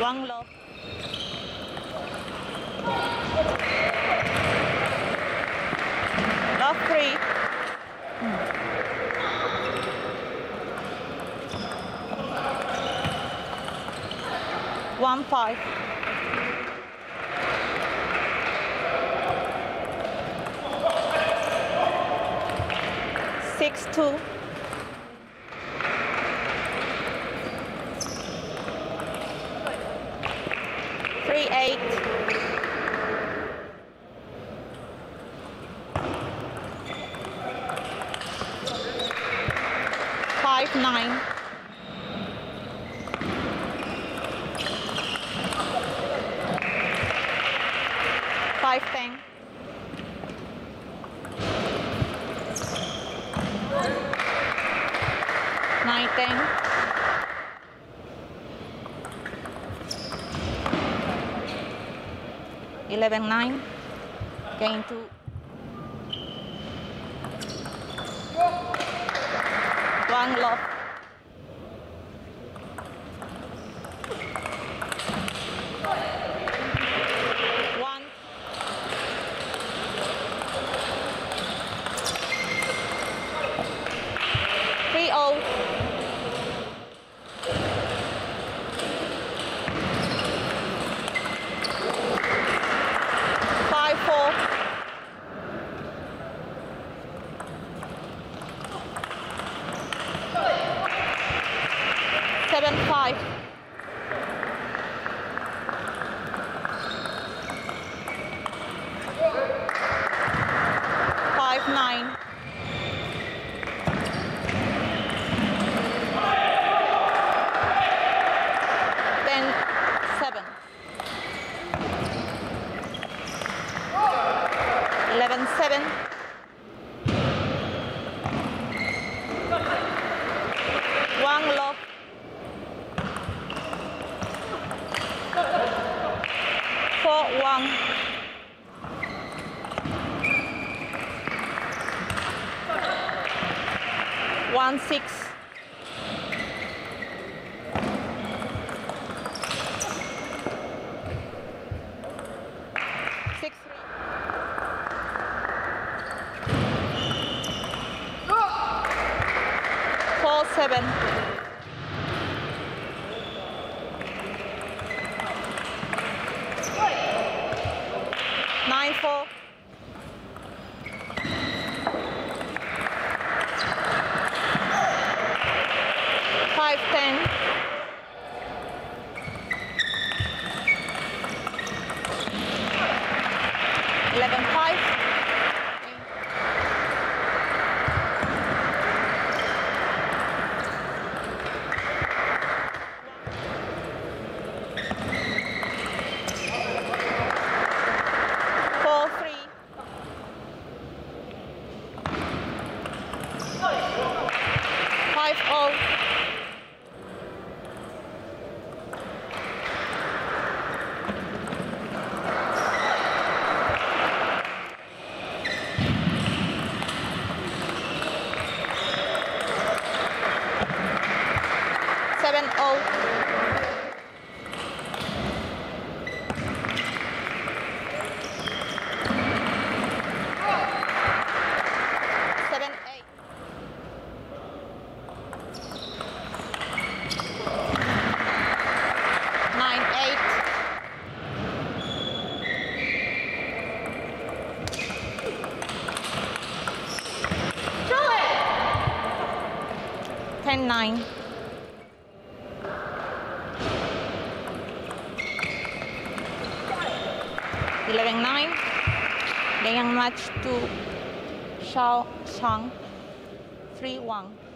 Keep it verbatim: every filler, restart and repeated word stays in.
Wang Lo. Love three. Hmm. One five. Six two. Three eight. Five nine. Five ten. Nine ten. Eleven nine, gain two. One lock. One. Three oh. Seven five. Five nine. Then seven. Eleven seven. One lock. One. One six. Six three. Four seven. Nine four. Five ten. Eleven five. Five oh. seven oh. Ten nine. Eleven nine. They match to Xiao Chang. Three one.